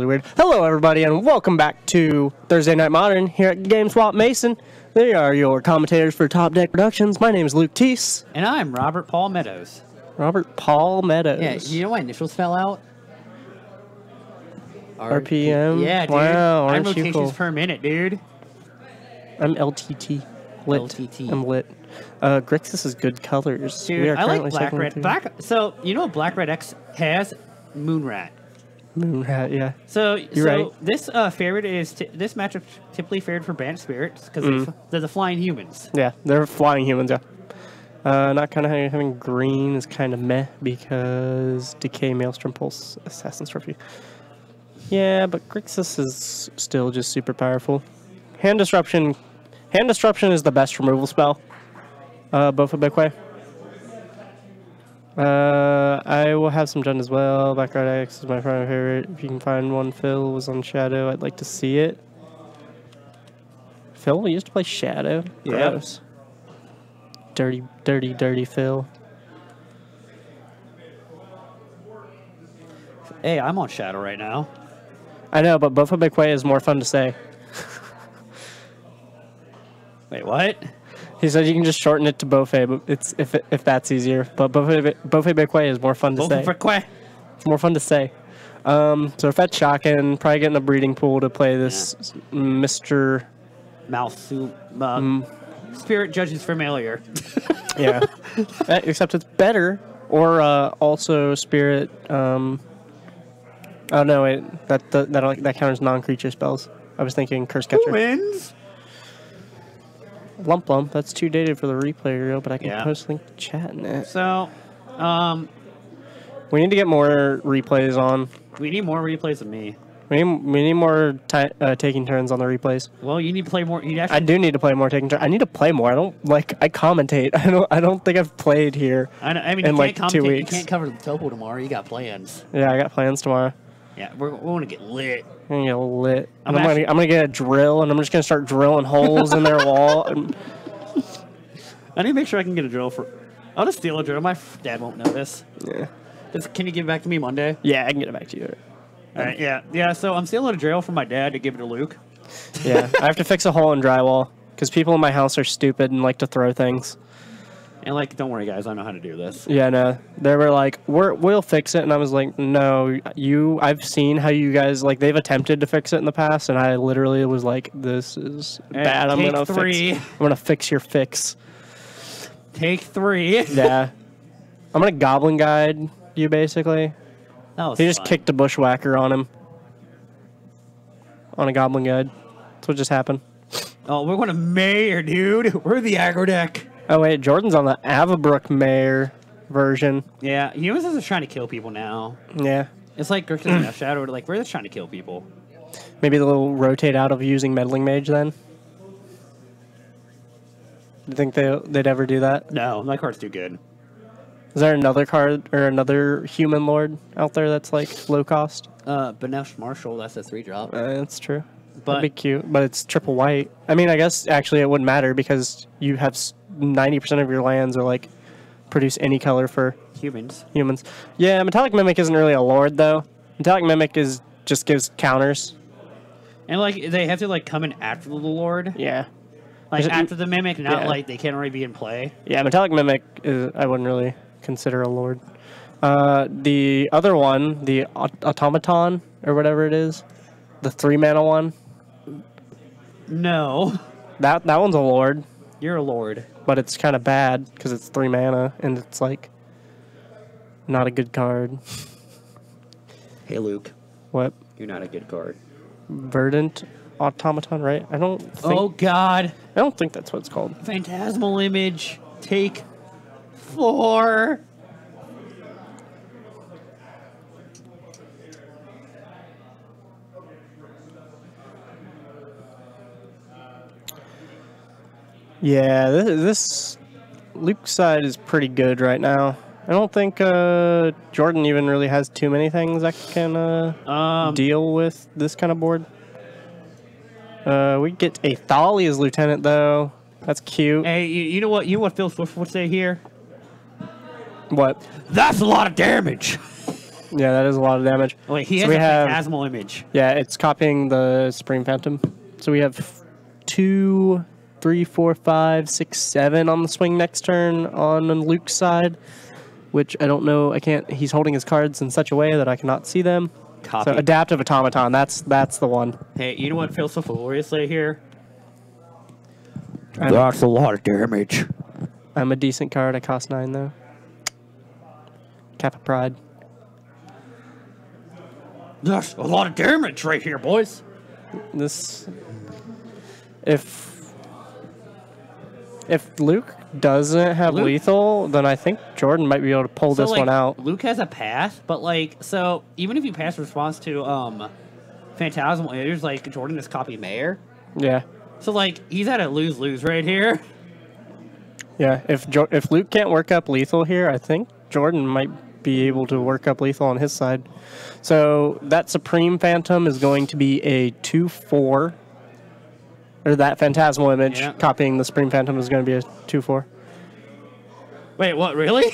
Really weird. Hello, everybody, and welcome back to Thursday Night Modern here at GameSwap Mason. They are your commentators for Top Deck Productions. My name is Luke Teese. And I'm Robert Paul Meadows. Robert Paul Meadows. Yeah, you know my initials fell out? RPM? Yeah, dude. Wow, I'm rotations cool. per minute, dude. I'm LTT. Lit. LTT. I'm lit. Grixis is good colors. Dude, I like Black Red. So, you know what Black Red X has? Moonrat. Moonrat, yeah. So this favorite is this matchup typically favored for Bant Spirits because they're the flying humans. Yeah, they're flying humans. Yeah, not kind of having green is kind of meh because Decay, Maelstrom, Pulse, Assassin's Refuge. Yeah, but Grixis is still just super powerful. Hand Disruption, is the best removal spell. Beauvaisbecque. I will have some done as well. Backyard X is my favorite. If you can find one, Phil was on Shadow. I'd like to see it. Phil used to play Shadow. Gross. Yep. Dirty, dirty, dirty Phil. Hey, I'm on Shadow right now. I know, but Beauvaisbecque is more fun to say. Wait, what? He said you can just shorten it to Beauvais, but it's if that's easier. But Beauvaisbecque is more fun to say. Beauvaisbecque. It's more fun to say. So fetch Shockin', probably getting a breeding pool to play this Mr. Malsu Spirit Judge's Familiar. Yeah. Except it's better. Or also Spirit oh no, wait, that counters non-creature spells. I was thinking Curse Catcher. Who wins? Lump Lump, that's too dated for the replay reel, but I can post link to chat in it. So, we need to get more replays on. We need more replays of me. We need more taking turns on the replays. Well, you need to play more. I do need to play more taking turns. I need to play more. I don't I commentate. I don't think I've played here. I mean, in like 2 weeks. You can't cover the topo tomorrow. You got plans. Yeah, I got plans tomorrow. Yeah, we're going to get lit. I'm going to get lit. I'm going to get a drill, and I'm just going to start drilling holes in their wall. I need to make sure I can get a drill. I'll just steal a drill. My dad won't know this. Yeah. Can you give it back to me Monday? Yeah, I can get it back to you. All right, yeah. Yeah, so I'm stealing a drill from my dad to give it to Luke. Yeah, I have to fix a hole in drywall, because people in my house are stupid and like to throw things. And like, don't worry, guys, I know how to do this. Yeah, no. They were like, we'll fix it. And I was like, no, I've seen how you guys, like, they've attempted to fix it in the past. And I literally was like, this is bad. I'm going to fix your fix. Take three. Yeah. I'm going to goblin guide you, basically. He just kicked a bushwhacker on him. On a goblin guide. That's what just happened. Oh, we're going to Myr, dude. We're the aggro deck. Oh, wait, Jordan's on the Avabrook Myr version. Yeah, humans are trying to kill people now. Yeah. It's like Grixis and Shadow, like, we're just trying to kill people. Maybe they'll rotate out of using Meddling Mage then? Do you think they'd ever do that? No, that card's too good. Is there another card or another human lord out there that's, like, low cost? Banesh Marshall, that's a 3-drop. That's true. That'd be cute, but it's triple white. I mean, I guess, actually, it wouldn't matter because you have 90% of your lands are, like, produce any color for... Humans. Humans. Yeah, Metallic Mimic isn't really a lord, though. Metallic Mimic just gives counters. And, like, they have to, like, come in after the lord. Yeah. Like, after the Mimic, not, like, they can't already be in play. Yeah, Metallic Mimic is, I wouldn't really consider a lord. The other one, the Automaton, or whatever it is, the 3-mana one. No. That one's a lord. You're a lord. But it's kind of bad, because it's 3 mana, and it's, like, not a good card. Hey, Luke. What? You're not a good card. Verdant Automaton, right? I don't think... Oh, God. I don't think that's what it's called. Phantasmal Image. Take 4. Yeah, this Luke's side is pretty good right now. I don't think Jordan even really has too many things that can deal with this kind of board. We get a Thalia's Lieutenant, though. That's cute. Hey, you know what? You know what Phil Swift would say here? What? That's a lot of damage. Yeah, that is a lot of damage. Oh, wait, he has a Phantasmal Image. Yeah, it's copying the Supreme Phantom. So we have 2, 3, 4, 5, 6, 7 on the swing next turn on Luke's side, which I don't know. I can't. He's holding his cards in such a way that I cannot see them. Copy. So Adaptive Automaton. That's the one. Hey, you know what feels so gloriously here? That's a lot of damage. I'm a decent card. I cost 9 though. Cap of Pride. That's a lot of damage right here, boys. This, if Luke doesn't have lethal, then I think Jordan might be able to pull this one out. Luke has a pass, but so even if you pass response to Phantasmal Image, Jordan is copy Myr. Yeah. So he's at a lose-lose right here. Yeah. If Luke can't work up lethal here, I think Jordan might be able to work up lethal on his side. So that Supreme Phantom is going to be a 2/4. Or that Phantasmal Image, yeah, copying the Supreme Phantom is going to be a 2/4. Wait, what, really?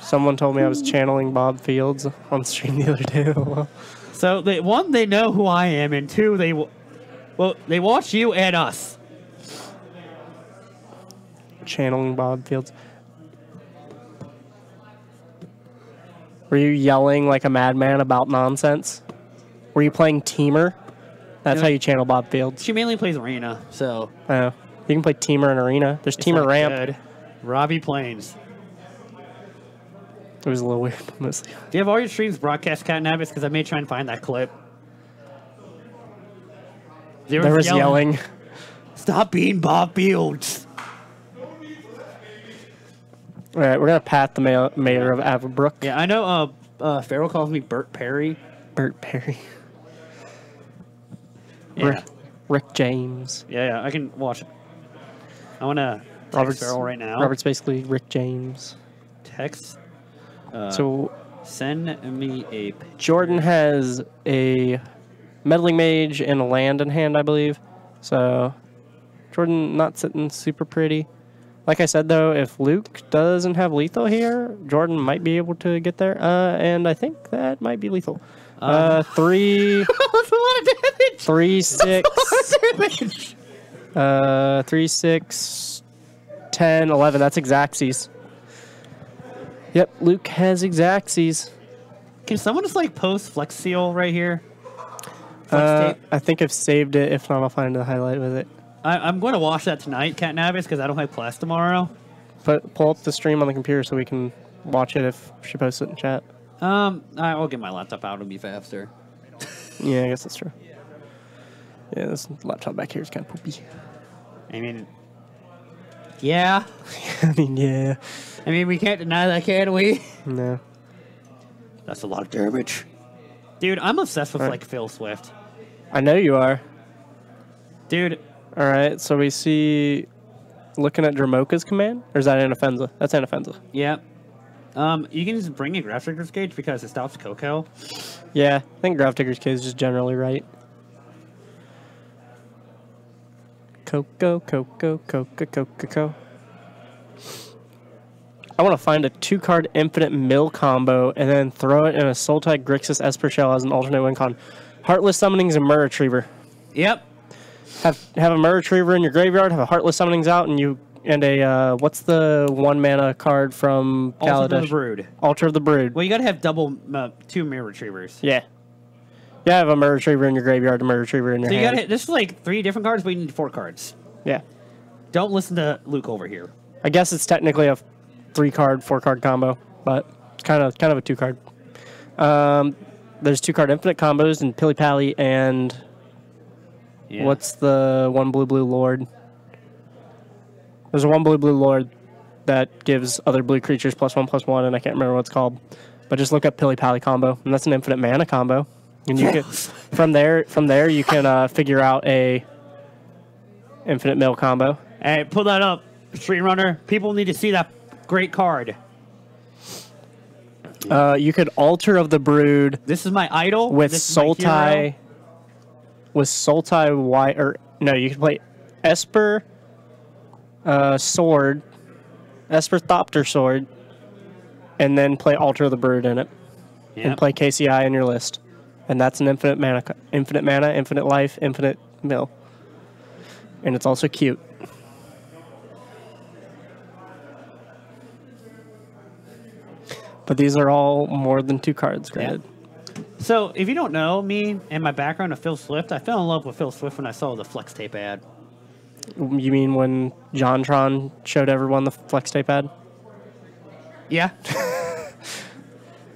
Someone told me I was channeling Bob Fields on stream the other day. So, one, they know who I am, and two, they watch you and us. Channeling Bob Fields. Were you yelling like a madman about nonsense? Were you playing Teamer? That's how you channel Bob Fields. She mainly plays Arena, so... Oh. You can play Teamer and Arena. There's Teamer Ramp. Good. Robbie Plains. It was a little weird, mostly. Do you have all your streams broadcast Cat and Abbots? Because I may try and find that clip. There was yelling. Stop being Bob Fields. All right, we're going to pat the Mayor of Averbrook. Yeah, I know Farrell calls me Bert Perry. Bert Perry. Yeah. Rick James. Yeah, I can watch it. I want to text Farrell right now. Robert's basically Rick James. Text. So send me a picture. Jordan has a Meddling Mage and a land in hand, I believe. So Jordan not sitting super pretty. Like I said, though, if Luke doesn't have lethal here, Jordan might be able to get there. And I think that might be lethal. 3... That's a lot of damage! 3, 6... That's a lot of damage! 3, 6, 10, 11. That's Xaxis. Yep, Luke has Xaxis. Can someone just, post Flex Seal right here? Flex tape? I think I've saved it. If not, I'll find the highlight with it. I'm going to watch that tonight, Cat Navis, because I don't have class tomorrow. Pull up the stream on the computer so we can watch it if she posts it in chat. I'll get my laptop out. It'll be faster. Yeah, I guess that's true. Yeah, this laptop back here is kind of poopy. I mean, yeah. Yeah. I mean, we can't deny that, can we? No. That's a lot of damage. Dude, I'm obsessed with, Phil Swift. I know you are. Dude. All right, so we see... Looking at Dramoka's command? Or is that Anafenza? That's Anafenza. Yeah. You can just bring in Graftaker's Cage because it stops Coco. Yeah, I think Graftaker's Cage is just generally right. Coco, Coco, Coco, Coco, Coco. I want to find a 2-card infinite mill combo and then throw it in a Soul Tide Grixis Esper Shell as an alternate win con. Heartless Summonings and Myr Retriever. Yep. Have a Myr Retriever in your graveyard, have a Heartless Summonings out, and a what's the 1-mana card from Kaladesh? Altar of the Brood. Altar of the Brood. Well, you gotta have 2 Myr Retrievers. Yeah. You gotta have a Myr Retriever in your graveyard, a Myr Retriever in your hand. This is 3 different cards, but you need 4 cards. Yeah. Don't listen to Luke over here. I guess it's technically a 3-card, 4-card combo, but it's kind of a 2-card. There's 2-card infinite combos in Pili-Pala and yeah. What's the 1 blue-blue lord? There's a 1 blue-blue lord that gives other blue creatures +1/+1, and I can't remember what it's called. But just look up Pili-Pala combo, and that's an infinite mana combo. And you can from there you can figure out a infinite mill combo. Hey, pull that up, Streamrunner. People need to see that great card. You could Altar of the Brood. This is my idol with Sultai. With Sultai you can play Esper Esper Thopter Sword, and then play Altar of the Brood in it. Yep. And play KCI in your list. And that's an infinite mana, infinite life, infinite mill. And it's also cute. But these are all more than 2 cards, granted. Yeah. So, if you don't know me and my background of Phil Swift, I fell in love with Phil Swift when I saw the Flex Tape ad. You mean when JonTron showed everyone the Flex Tape ad? Yeah.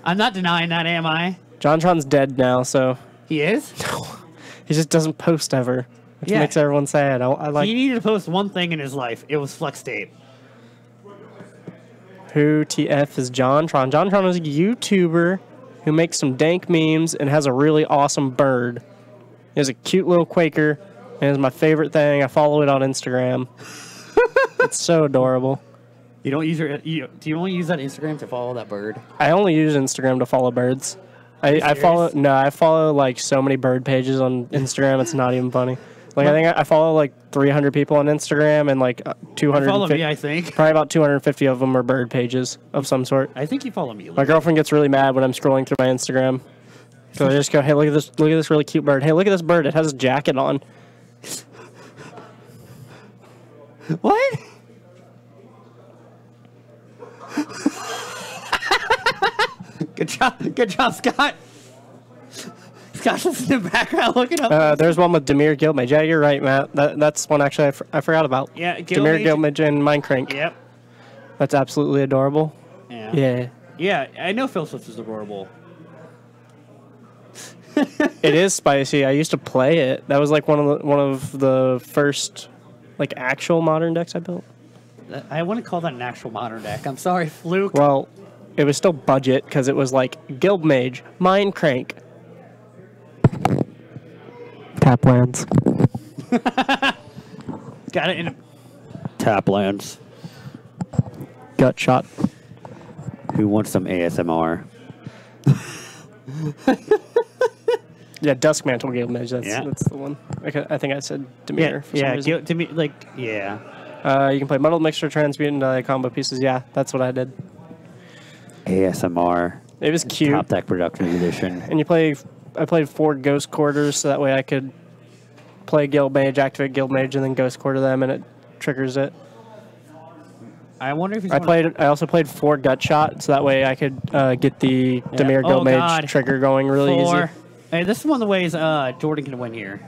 I'm not denying that, am I? JonTron's dead now, so... He is? No. He just doesn't post ever, which makes everyone sad. I like... He needed to post one thing in his life. It was Flex Tape. Who TF is JonTron? JonTron is a YouTuber who makes some dank memes and has a really awesome bird. He has a cute little Quaker, and it's my favorite thing. I follow it on Instagram. It's so adorable. You don't use your... do you only use that Instagram to follow that bird? I only use Instagram to follow birds. I follow... No, I follow, like, so many bird pages on Instagram, it's not even funny. Like, I think I follow, like, 300 people on Instagram, and, like, 250... follow me, I think. Probably about 250 of them are bird pages of some sort. I think you follow me. Luke. My girlfriend gets really mad when I'm scrolling through my Instagram. So I just go, hey, look at this really cute bird. Hey, look at this bird. It has a jacket on. What? Good job, Scott. Scott's just in the background looking up. There's one with Dimir Guildmage. Yeah, you're right, Matt. That's one actually I forgot about. Yeah, Dimir Guildmage and Mindcrank. Yep. That's absolutely adorable. Yeah. Yeah. Yeah, I know Phil Swift is adorable. It is spicy. I used to play it. That was like one of the first like actual modern decks I built. I wouldn't call that an actual modern deck. I'm sorry, Fluke. Well, it was still budget because it was like Guildmage, Mindcrank, Taplands. Got it in a... Taplands. Gut shot. Who wants some ASMR? Yeah, Duskmantle Guildmage. That's the one. I think I said Dimir. Yeah, Dimir. Like, yeah. You can play Muddled Mixture, Transmute, and combo pieces. Yeah, that's what I did. ASMR. It was cute. Top Deck Productions edition. And you play... I played 4 Ghost Quarters, so that way I could play Guildmage, activate Guildmage, and then Ghost Quarter them, and it triggers it. I wonder if he's I also played 4 Gut Shot, so that way I could get the Dimir Guildmage trigger going really easy. Hey, this is one of the ways Jordan can win here.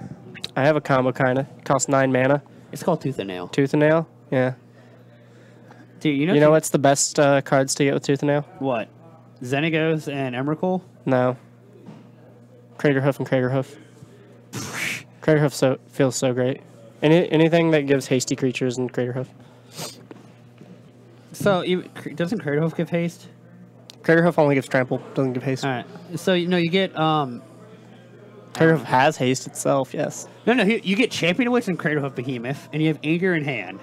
I have a combo, kind of. It costs 9 mana. It's called Tooth and Nail. Tooth and Nail? Yeah. Dude, you know what's the best cards to get with Tooth and Nail? What? Xenagos and Emrakul? No. Craterhoof and Craterhoof. Craterhoof feels so great. Anything that gives hasty creatures in Craterhoof. So, doesn't Craterhoof give haste? Craterhoof only gives trample, doesn't give haste. Alright, so you get... Craterhoof has haste itself, yes. No, you get Champion of Wits and Craterhoof Behemoth, and you have Anger in hand.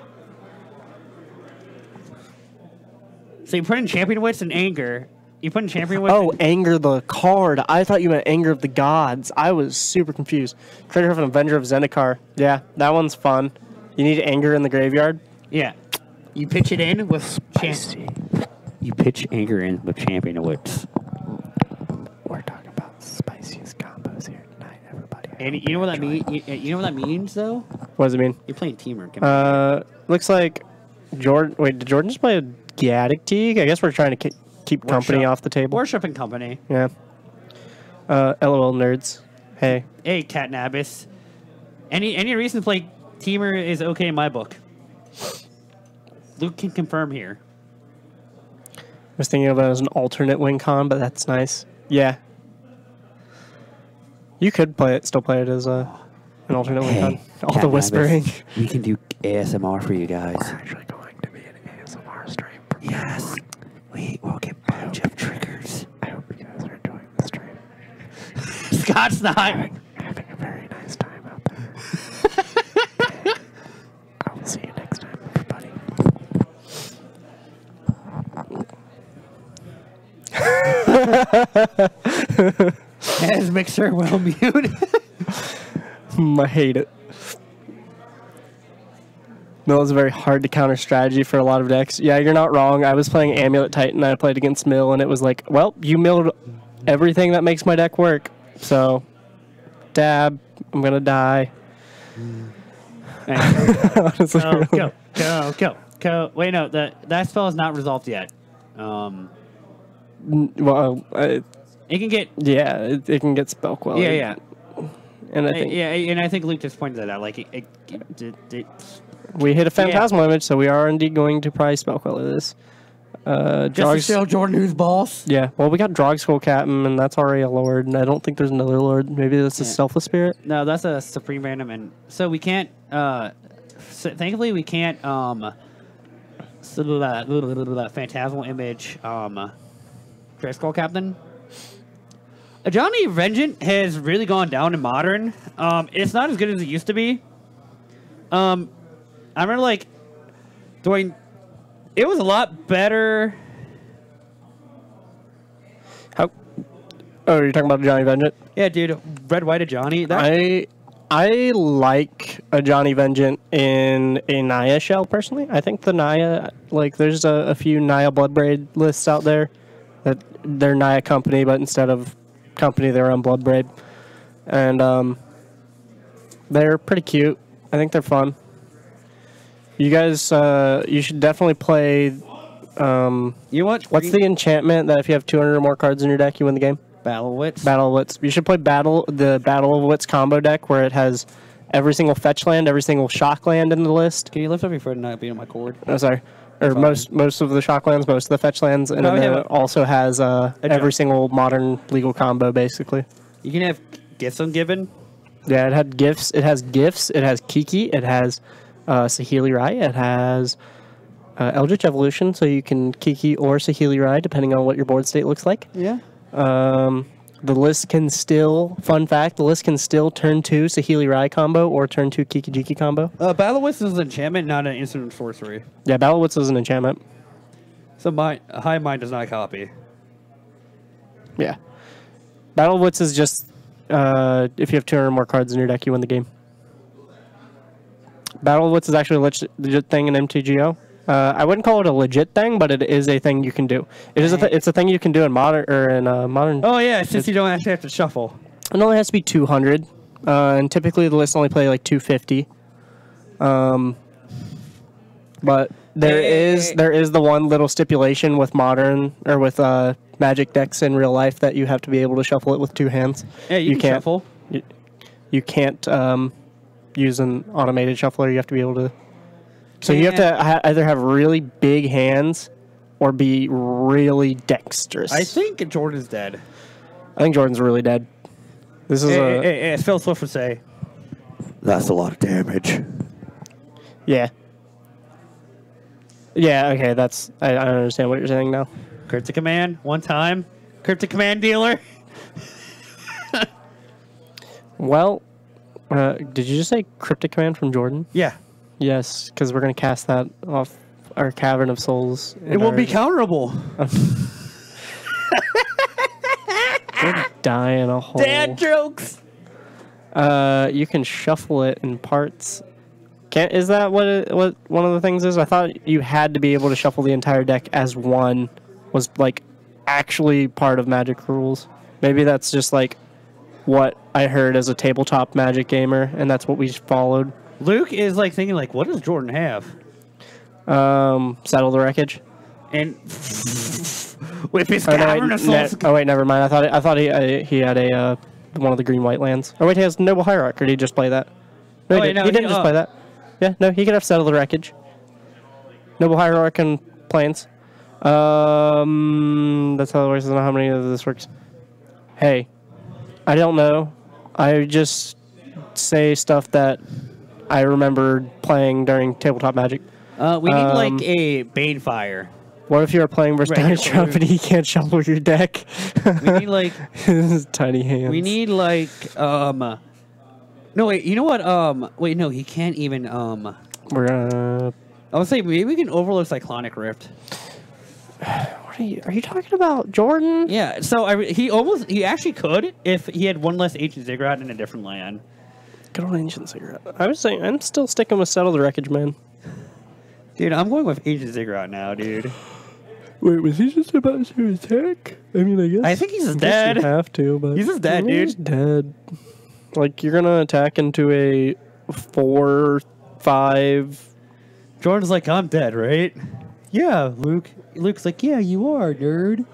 So you put in Champion of Wits and Anger... You put in Champion Wits? Oh, Anger the card. I thought you meant Anger of the Gods. I was super confused. Craterhoof and Avenger of Zendikar. Yeah, that one's fun. You need Anger in the graveyard? Yeah. You pitch it in with Spicy. You pitch Anger in with Champion of Wits. We're talking about the spiciest combos here tonight, everybody. And you know what that means? You know what that means, though? What does it mean? You're playing Teamer. Looks like Jordan... Wait, did Jordan just play a Gaddock-Teague? I guess we're trying to kick... Keep company off the table. Worship and company. Yeah. LOL nerds. Hey. Hey, Catnabis. Any reason to play Teamer is okay in my book. Luke can confirm here. I was thinking of it as an alternate win con, but that's nice. Yeah. You could still play it as an alternate win con. All the whispering. We can do ASMR for you guys. We're actually going to be an ASMR stream. Yes. We'll get a bunch of triggers. I hope you guys are enjoying the stream. Scott's not. Having a very nice time out there. I will see you next time, everybody. As Mixer well muted. I hate it. Mill is a very hard to counter strategy for a lot of decks. Yeah, you're not wrong. I was playing Amulet Titan. I played against Mill, and it was like, well, you milled everything that makes my deck work. So, dab. I'm going to die. Honestly, go. Wait, no. That spell is not resolved yet. Well, it can get... Yeah, it can get spell quelled. Yeah, yeah. And I think Luke just pointed that out. Like, we hit a Phantasmal Image, so we are indeed going to probably spell queller this. Just to show Jordan who's boss? Yeah. Well, we got Drog Skull Captain, and that's already a Lord, and I don't think there's another Lord. Maybe that's a Selfless Spirit? No, that's a Supreme Phantom, and so we can't... so thankfully, we can't... Phantasmal Image... Drog Skull Captain... Johnny Vengeance has really gone down in Modern. It's not as good as it used to be. I remember, like, doing... It was a lot better... How? Oh, you're talking about Johnny Vengeance? Yeah, dude. Red, white, Ajani. I like Ajani Vengeance in a Naya shell, personally. I think the Naya... Like, there's a few Naya Bloodbraid lists out there. That they're Naya Company, but instead of... Company their own Bloodbraid, and they're pretty cute. I think they're fun. You guys, you should definitely play. You want what's the enchantment that if you have 200 or more cards in your deck, you win the game? Battle of Wits. Battle of Wits. You should play the Battle of Wits combo deck where it has every single fetch land, every single shock land in the list. Can you lift up your foot and not be on my cord? Oh, sorry. Or most of the shock lands, most of the fetch lands, and then it also has every single Modern legal combo, basically. You can have Gifts Ungiven. Yeah, it had Gifts. It has Gifts. It has Kiki. It has Saheeli Rai. It has Eldritch Evolution, so you can Kiki or Saheeli Rai, depending on what your board state looks like. Yeah. The list can still, fun fact, the list can still turn 2 Saheeli Rai combo or turn 2 Kiki Jiki combo. Battle of Wits is an enchantment, not an instant sorcery. Yeah, Battle of Wits is an enchantment. So High Mind does not copy. Yeah. Battle of Wits is just, if you have 200 or more cards in your deck, you win the game. Battle of Wits is actually a legit thing in MTGO. I wouldn't call it a legit thing, but it is a thing you can do. It's a thing you can do in Modern or in Modern. Oh yeah, since you don't actually have to shuffle. It only has to be 200, and typically the lists only play like 250. But there is the one little stipulation with Modern or with Magic decks in real life that you have to be able to shuffle it with two hands. Yeah, you can't shuffle. You can't use an automated shuffler. You have to be able to. So you have to either have really big hands or be really dexterous. I think Jordan's dead. I think Jordan's really dead. This is as Phil Swift would say, that's a lot of damage. Yeah. Yeah, okay, that's... I don't understand what you're saying now. Cryptic Command, one time. Cryptic Command dealer. Well, did you just say Cryptic Command from Jordan? Yeah. Yes, because we're going to cast that off our Cavern of Souls. It will be counterable. We're dying a hole. Dad jokes! You can shuffle it in parts. Is that what one of the things is? I thought you had to be able to shuffle the entire deck as one was, like, actually part of Magic rules. Maybe that's just, like, what I heard as a tabletop Magic gamer, and that's what we followed. Luke is like thinking like, what does Jordan have? Settle the Wreckage, and with his Cavern of Souls. Oh wait, never mind. I thought he had a one of the green white lands. Oh wait, he has Noble Hierarch. Or did he just play that? No, he didn't just play that. Yeah, no, he could have Settle the Wreckage, Noble Hierarch, and Plains. That's how it works. I don't know how many of this works. Hey, I don't know. I just say stuff that I remembered playing during tabletop Magic. We need like a Banefire. What if you are playing versus Dynatrop and he can't shuffle your deck? We need like tiny hands. We need like no wait, you know what? Wait, no, he can't even we're gonna I would say maybe we can overload Cyclonic Rift. What are you talking about, Jordan? Yeah, so he actually could if he had one less Ancient Ziggurat in a different land. Good old Ancient Cigarette. I'm still sticking with Settle the Wreckage, man. Dude, I'm going with Agent Ziggurat now, dude. Wait, was he just about to attack? I mean, I guess. I think he's just dead. You have to, but he's just dead, dude. He's dead. Like, you're gonna attack into a 4/5. Jordan's like, I'm dead, right? Yeah, Luke. Luke's like, yeah, you are, nerd.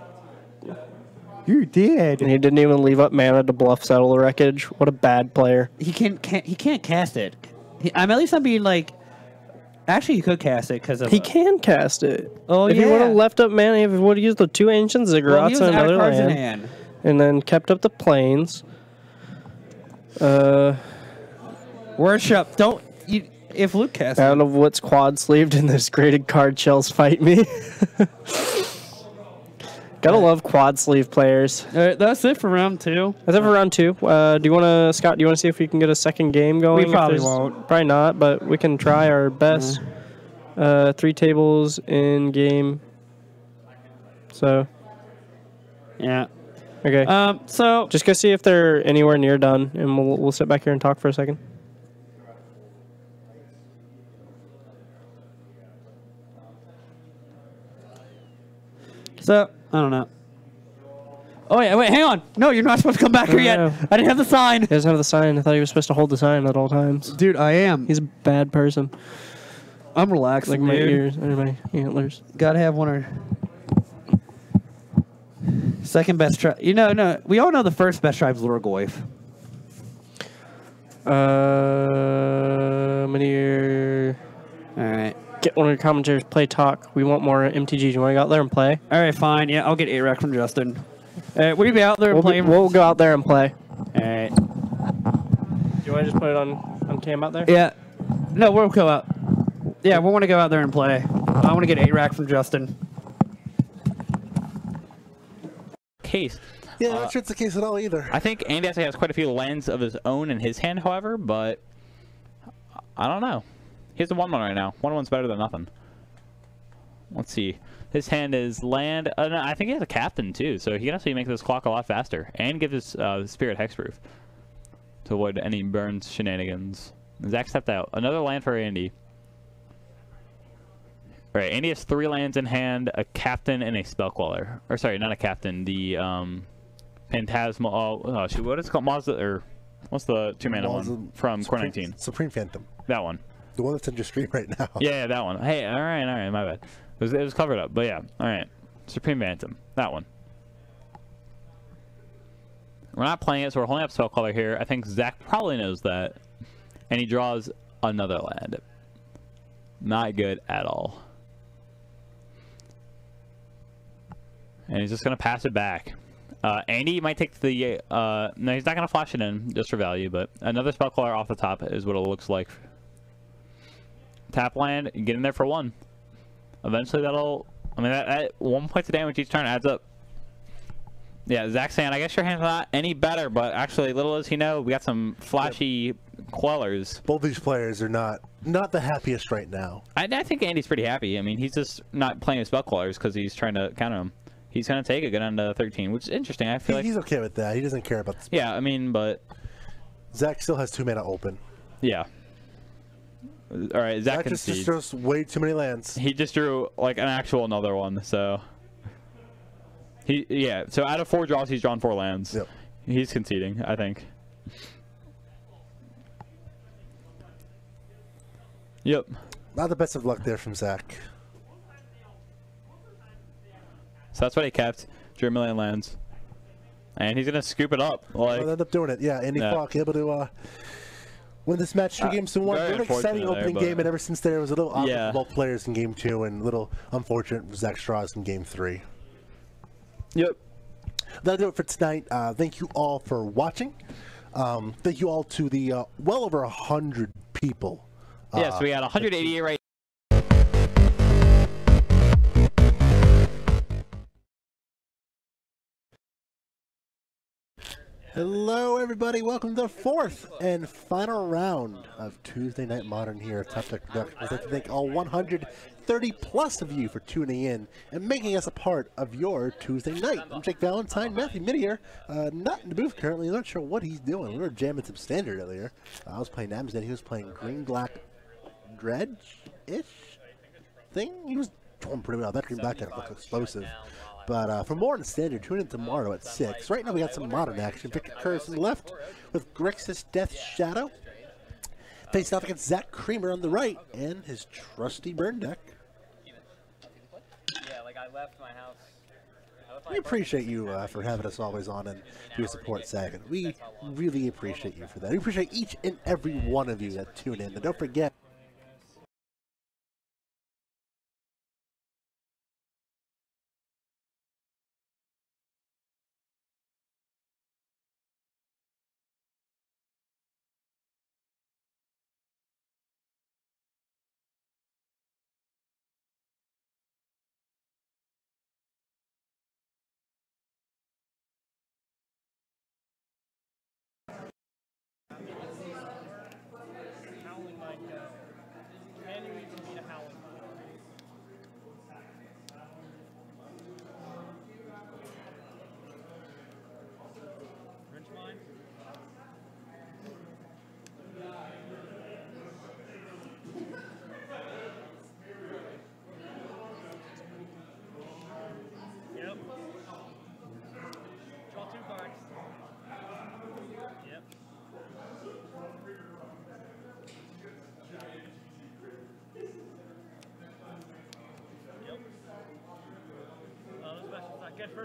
You're dead. And he didn't even leave up mana to bluff settle the wreckage. What a bad player. He can't cast it. I'm being like. Actually, he could cast it because of. He can cast it. Oh if yeah. If he would have left up mana, if he would have used the 2 ancient ziggurats and another land, and then kept up the plains. Worship. Don't. You, if Luke casts. Out of what's quad sleeved in this graded card shells fight me. Gotta love quad sleeve players. All right, that's it for round 2. That's it for round 2. Do you want to, Scott? Do you want to see if we can get a second game going? We probably won't. Probably not, but we can try our best. Three tables in game. So. Yeah. Okay. So just go see if they're anywhere near done, and we'll sit back here and talk for a second. So. I don't know. Oh, yeah, wait, hang on. No, you're not supposed to come back here yet. No. I didn't have the sign. He doesn't have the sign. I thought he was supposed to hold the sign at all times. Dude, I am. He's a bad person. I'm relaxing, like my ears or my antlers. Gotta have one or... Second best tribe. You know, no, we all know the first best tribe's Lurgoyf. Manir. All right. Get one of your commentators, play talk. We want more MTG. You want to go out there and play? All right, fine. Yeah, I'll get 8 rec from Justin. We'll be out there and play. We'll go out there and play. All right. Do you want to just put it on cam out there? Yeah. No, we'll go out. Yeah, we'll want to go out there and play. I want to get 8 rec from Justin. Case. Yeah, I'm not sure it's the case at all either. I think Andy actually has quite a few lands of his own in his hand, however, but I don't know. He's the 1/1 right now. 1/1's better than nothing. Let's see. His hand is land. No, I think he has a captain too, so he can actually make this clock a lot faster and give his spirit hexproof to avoid any burns shenanigans. Zach stepped out. Another land for Andy. All right, Andy has 3 lands in hand, a captain and a spellcaller. Or sorry, not a captain. The Phantasmal. Oh shoot, what is it called? Mazda, or what's the 2-mana one from Core 19? Supreme Phantom. That one. The one that's in your stream right now. Yeah, that one. Hey, all right, my bad. It was covered up, but yeah, all right. Supreme Phantom, that one. We're not playing it, so we're holding up Spellcaller here. I think Zach probably knows that, and he draws another land. Not good at all. And he's just gonna pass it back. Andy might take the. No, he's not gonna flash it in just for value, but another Spellcaller off the top is what it looks like. Tap land, get in there for 1. Eventually that'll... I mean, that 1 point of damage each turn adds up. Yeah, Zach's saying, I guess your hand's not any better, but actually, little as he know, we got some flashy quellers. Both these players are not the happiest right now. I think Andy's pretty happy. I mean, he's just not playing his spell quellers because he's trying to counter them. He's going to take a good end to 13, which is interesting. I feel like... He's okay with that. He doesn't care about the spell. Yeah, I mean, but... Zach still has 2 mana open. Yeah. All right, Zach just throws way too many lands. He just drew like an actual another one, so he yeah. So out of 4 draws, he's drawn 4 lands. Yep. He's conceding, I think. Yep. Not the best of luck there from Zach. So that's what he kept. Drew a million lands, and he's gonna scoop it up. Like he'll end up doing it. Yeah, Andy Falk able to. Win this match 2 games to 1, very exciting opening game, and ever since there was a little off for both players in game 2, and a little unfortunate for Zach Strauss in game 3. Yep. That'll do it for tonight. Thank you all for watching. Thank you all to the well over 100 people. Yes, we got 188 right. Hello, everybody. Welcome to the 4th and final round of Tuesday Night Modern here at Top Deck Productions. I'd like to thank all 130-plus of you for tuning in and making us a part of your Tuesday night. I'm Jake Valentine, Matthew Midier, not in the booth currently. I'm not sure what he's doing. We were jamming some standard earlier. I was playing Amazon. He was playing Green Black Dredge. ish thing. He was doing pretty well. That came back and it looks explosive. But for more on Standard, tune in tomorrow at 6. Right now we got some Modern action. Victor Curtis on the left with Grixis Death Shadow. Facing off against Zach Creamer on the right and his trusty burn deck. We appreciate you for having us always on and your support, Sagan. We really appreciate you for that. We appreciate each and every one of you that tune in. And don't forget, for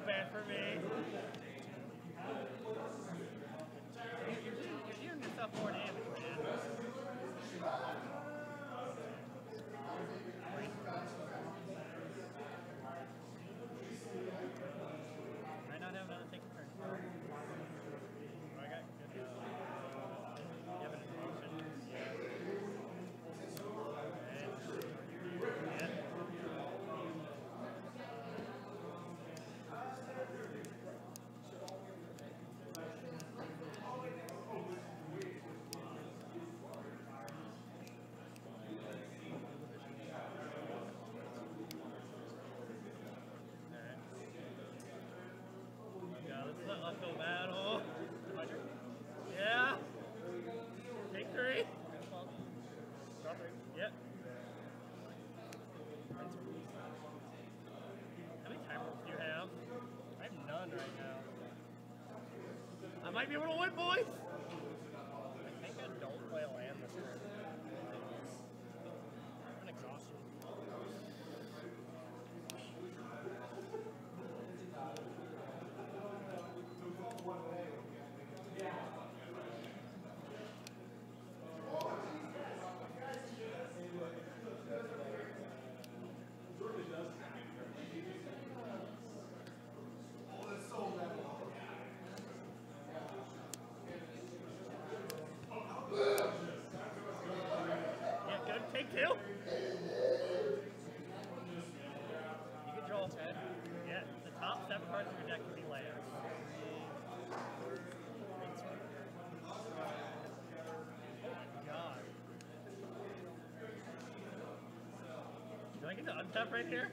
me. Bad for me. You're doing yourself more damage, man. I not have another ticket turn. I got good. You have an emotion. Might be able to win, boys! I think I don't play a land this turn. I'm exhausted. I get to untap right here?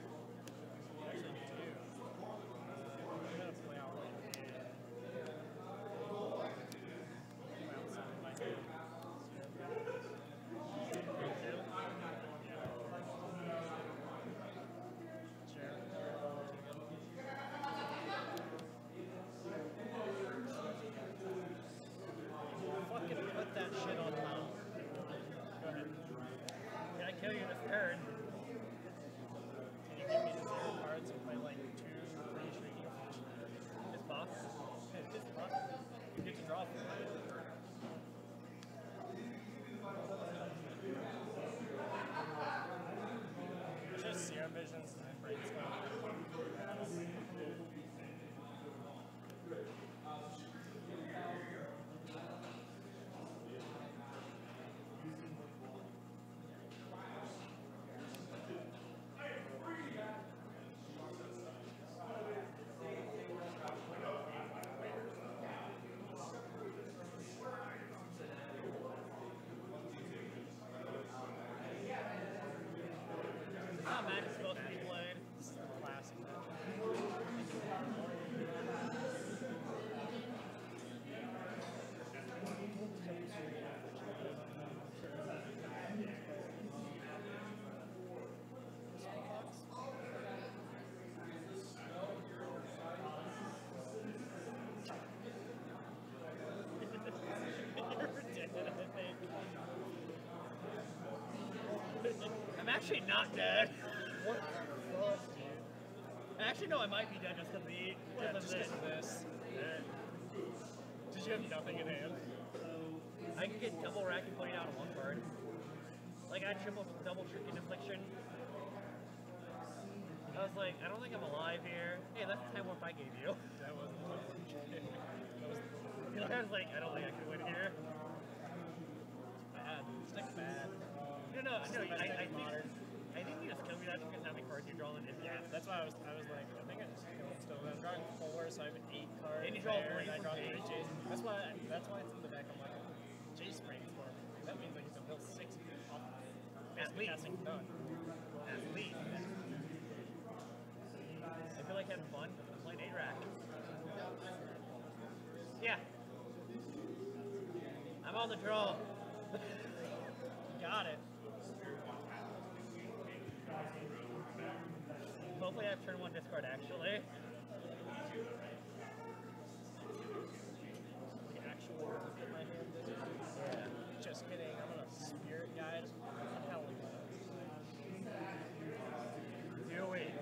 actually not dead. What the fuck? Actually, no, I might be dead just because of this. Did you have nothing in hand? I could get double rack and put it out on one card. Like, I double trick and affliction. I was like, I don't think I'm alive here. Hey, that's the time warp I gave you. That wasn't the I was like, I don't think I can win here. It's bad. Stick's bad. I think you just killed me that because how many cards you draw in it. Yeah, that's why I was like, I think I just killed still. I was drawing 4, so I have an 8 card. And you draw there, and I draw 3 Jays. That's why it's in the back. I'm like, Jay Springs for me. That means I can still build 6 and then off. At least. At least. I feel like having fun. I played 8 rack. Yeah. I'm on the draw. Got it. Hopefully I have turn 1 discard actually. The actual words in my hand. Yeah. Just kidding, I'm on a spirit guide. Hell yeah. Do it.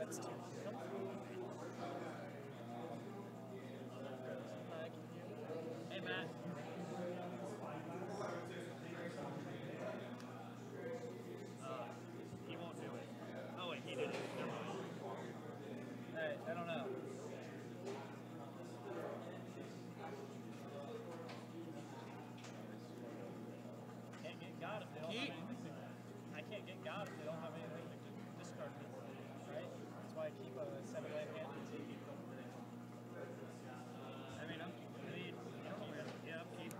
That's too good. Hey Matt. I don't know. Can't get God if they don't have anything. I can't get God if they don't have anything to discard me, right? That's why I keep a 7-land hand and take it. I mean, I don't know where to get upkeep.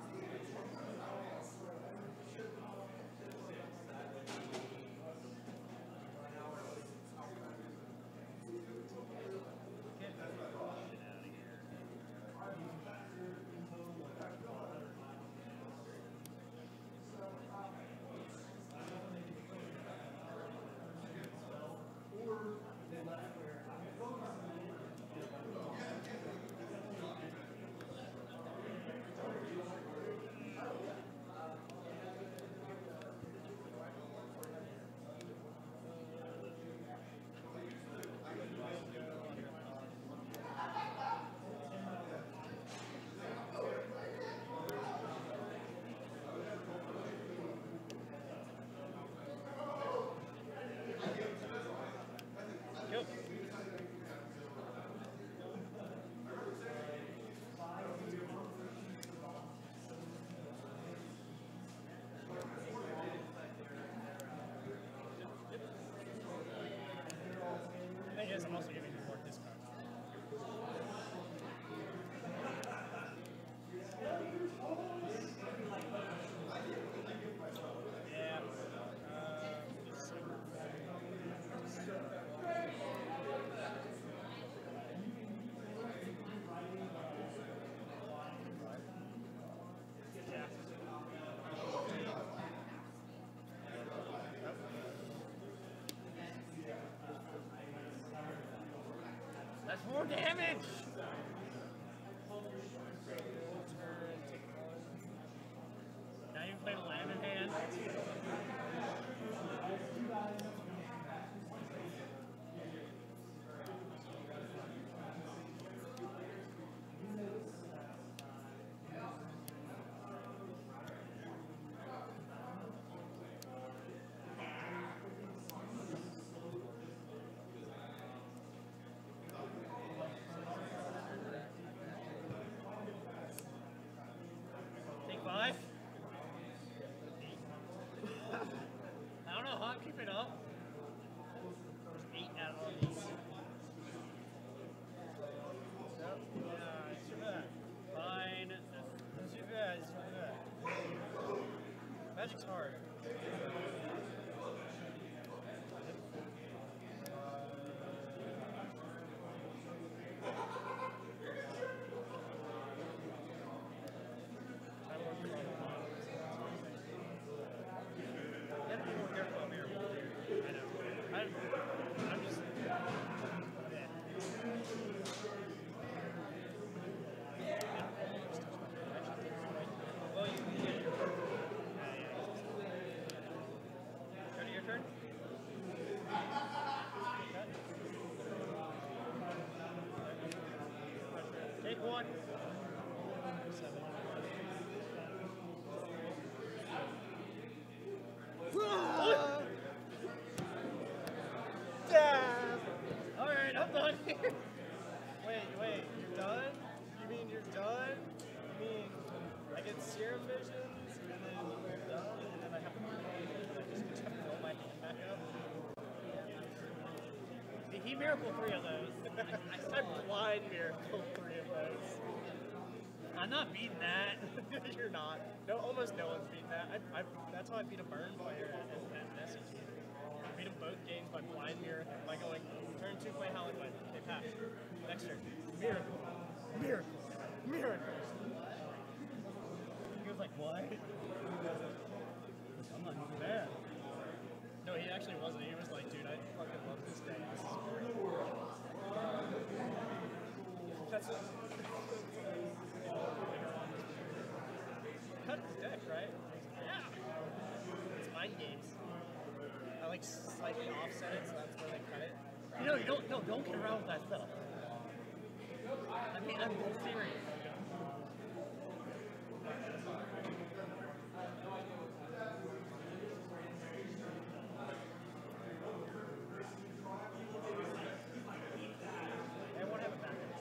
I'm also giving you more discounts. Yeah. That's more damage! Now you play land in hand. Damn! Alright, I'm done here. Wait, you're done? You mean you're done? You mean I get serum visions, and then you're done, and then I have to roll my hand back up? Yeah. He miracle three of those. I blind miracle three of those. I'm not beating that. You're not. No, almost no one's beating that. That's how I beat a burn player at Message. I beat them both games by blind mirror by going turn two, play Howling Wind. They pass. Next turn. Miracle. Miracles. Miracles. He was like, what? I'm not bad. No, he actually wasn't. He was like, dude, I fucking love this day. This is great. That's it. Cut his deck, right? Yeah. It's mind games. I like slightly offset it, so that's where they cut it. You know, don't get around with that stuff. I mean, I'm serious. I won't have a back end. No.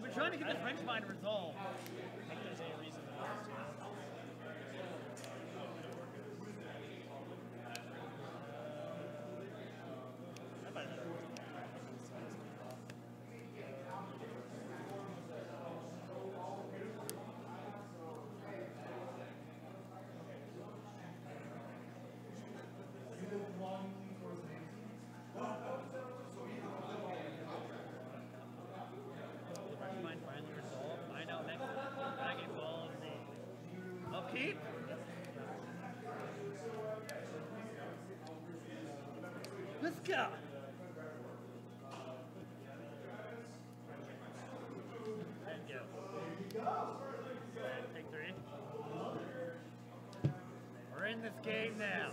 I'm trying to get the French mind resolved. I think there's any reason to ask. keep. Let's go. And go. And take three. We're in this game now.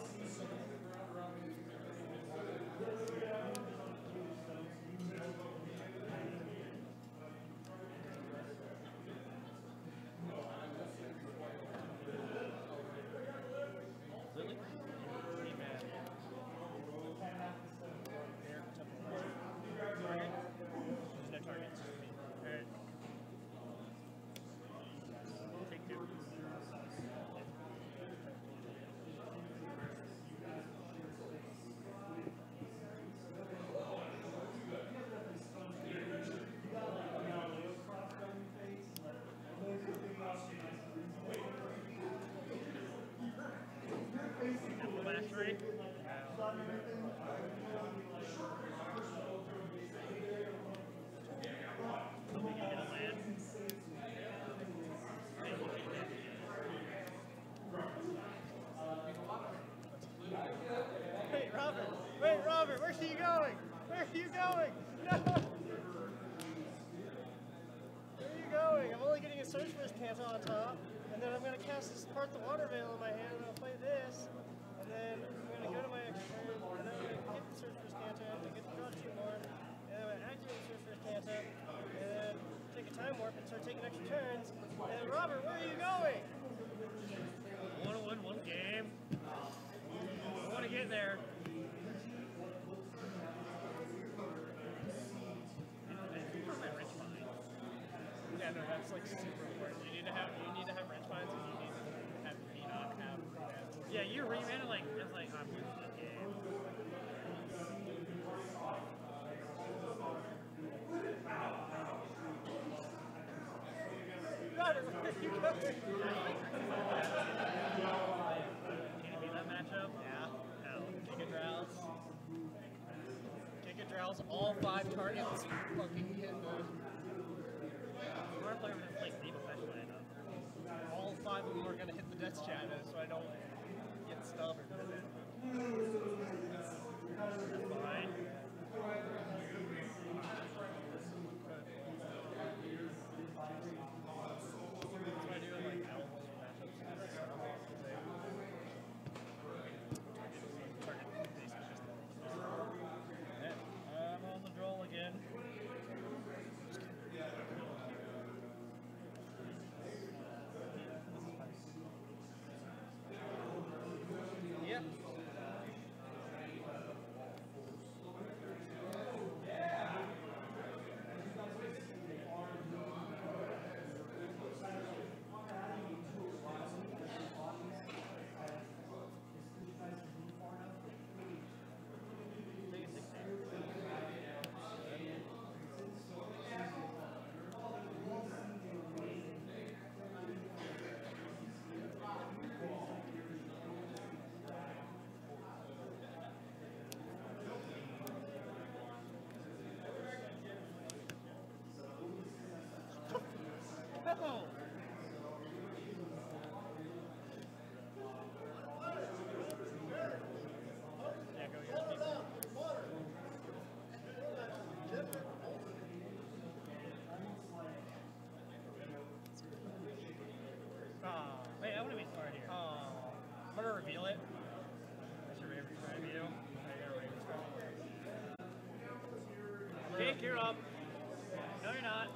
You're up. No, you're not.